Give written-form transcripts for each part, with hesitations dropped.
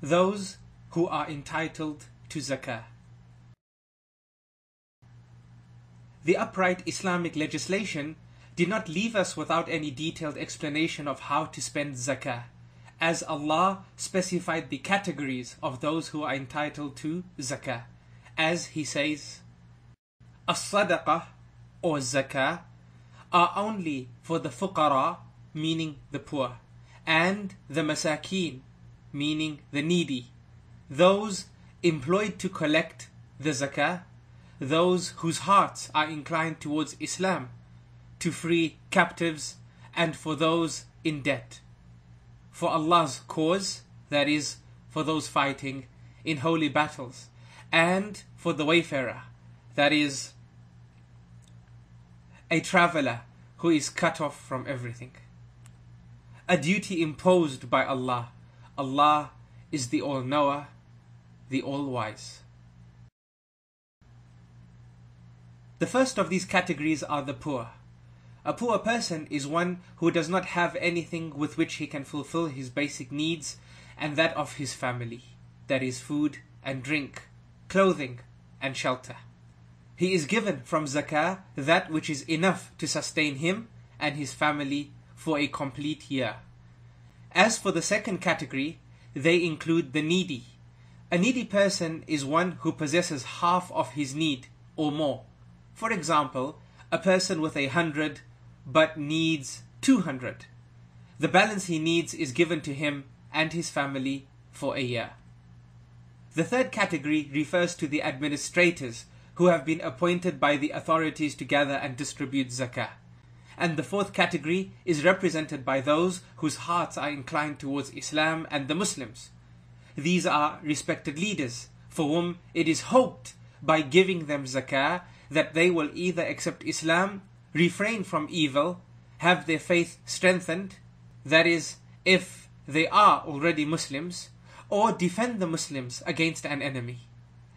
those who are entitled to zakah. The upright Islamic legislation did not leave us without any detailed explanation of how to spend zakah, as Allah specified the categories of those who are entitled to zakah, as He says, "As-sadaqah," or zakah, are only for the fuqara, meaning the poor, and the masakeen, meaning the needy, those employed to collect the zakah, those whose hearts are inclined towards Islam, to free captives, and for those in debt, for Allah's cause, that is, for those fighting in holy battles, and for the wayfarer, that is, a traveler who is cut off from everything. A duty imposed by Allah. Allah is the All-Knower, the All-Wise. The first of these categories are the poor. A poor person is one who does not have anything with which he can fulfill his basic needs and that of his family, that is, food and drink, clothing and shelter. He is given from zakah that which is enough to sustain him and his family for a complete year. As for the second category, they include the needy. A needy person is one who possesses half of his need or more. For example, a person with 100 but needs 200. The balance he needs is given to him and his family for a year. The third category refers to the administrators who have been appointed by the authorities to gather and distribute zakah. And the fourth category is represented by those whose hearts are inclined towards Islam and the Muslims. These are respected leaders for whom it is hoped by giving them zakah that they will either accept Islam, refrain from evil, have their faith strengthened, that is, if they are already Muslims, or defend the Muslims against an enemy.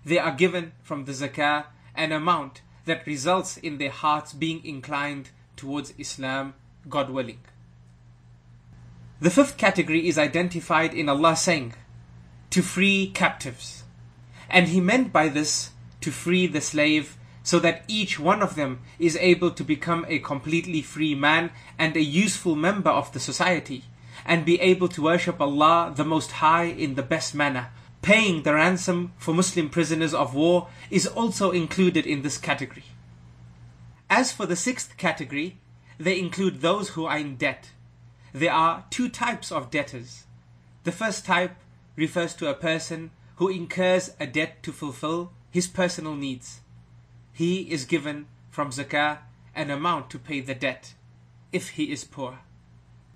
They are given from the zakah an amount that results in their hearts being inclined towards Islam, God willing. The fifth category is identified in Allah saying, to free captives. And He meant by this to free the slave, so that each one of them is able to become a completely free man and a useful member of the society, and be able to worship Allah the Most High in the best manner. Paying the ransom for Muslim prisoners of war is also included in this category. As for the sixth category, they include those who are in debt. There are two types of debtors. The first type refers to a person who incurs a debt to fulfill his personal needs. He is given from zakah an amount to pay the debt, if he is poor.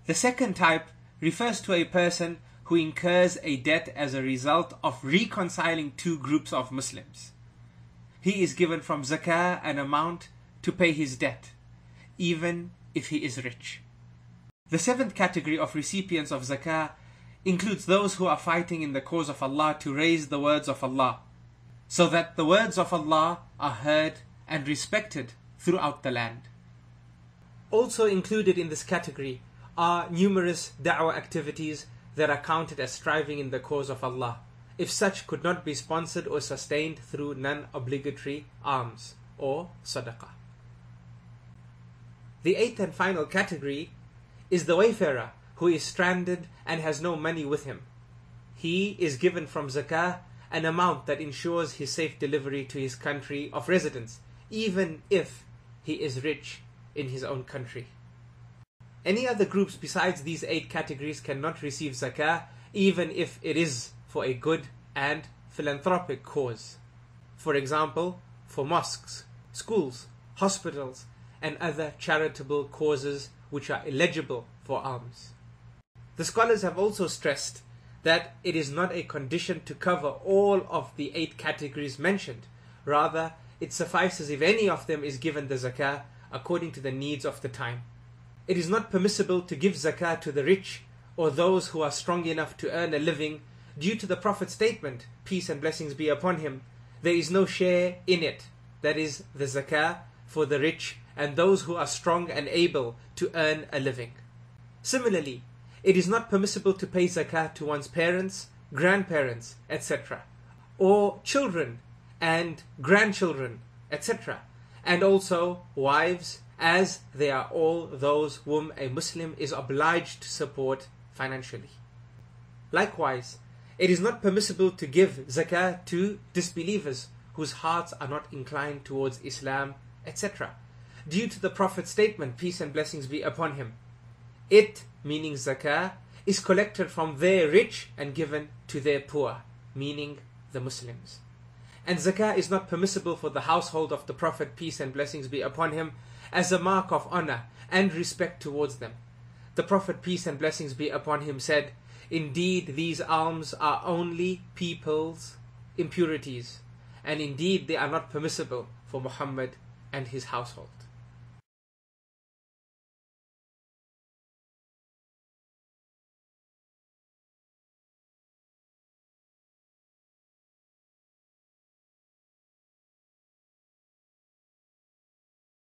The second type refers to a person who incurs a debt as a result of reconciling two groups of Muslims. He is given from zakah an amount to pay his debt, even if he is rich. The seventh category of recipients of zakah includes those who are fighting in the cause of Allah to raise the words of Allah, so that the words of Allah are heard and respected throughout the land. Also included in this category are numerous da'wah activities that are counted as striving in the cause of Allah, if such could not be sponsored or sustained through non-obligatory alms or sadaqah. The eighth and final category is the wayfarer who is stranded and has no money with him. He is given from zakah an amount that ensures his safe delivery to his country of residence, even if he is rich in his own country. Any other groups besides these eight categories cannot receive zakah, even if it is for a good and philanthropic cause. For example, for mosques, schools, hospitals, and other charitable causes which are eligible for alms. The scholars have also stressed that it is not a condition to cover all of the eight categories mentioned. Rather, it suffices if any of them is given the zakah according to the needs of the time. It is not permissible to give zakah to the rich or those who are strong enough to earn a living due to the Prophet's statement, peace and blessings be upon him, there is no share in it, that is, the zakah, for the rich and those who are strong and able to earn a living. Similarly, it is not permissible to pay zakah to one's parents, grandparents, etc., or children and grandchildren, etc., and also wives, as they are all those whom a Muslim is obliged to support financially. Likewise, it is not permissible to give zakah to disbelievers whose hearts are not inclined towards Islam, etc., due to the Prophet's statement, peace and blessings be upon him, it, meaning zakah, is collected from their rich and given to their poor, meaning the Muslims. And zakah is not permissible for the household of the Prophet, peace and blessings be upon him, as a mark of honor and respect towards them. The Prophet, peace and blessings be upon him, said, "Indeed, these alms are only people's impurities, and indeed they are not permissible for Muhammad and his household."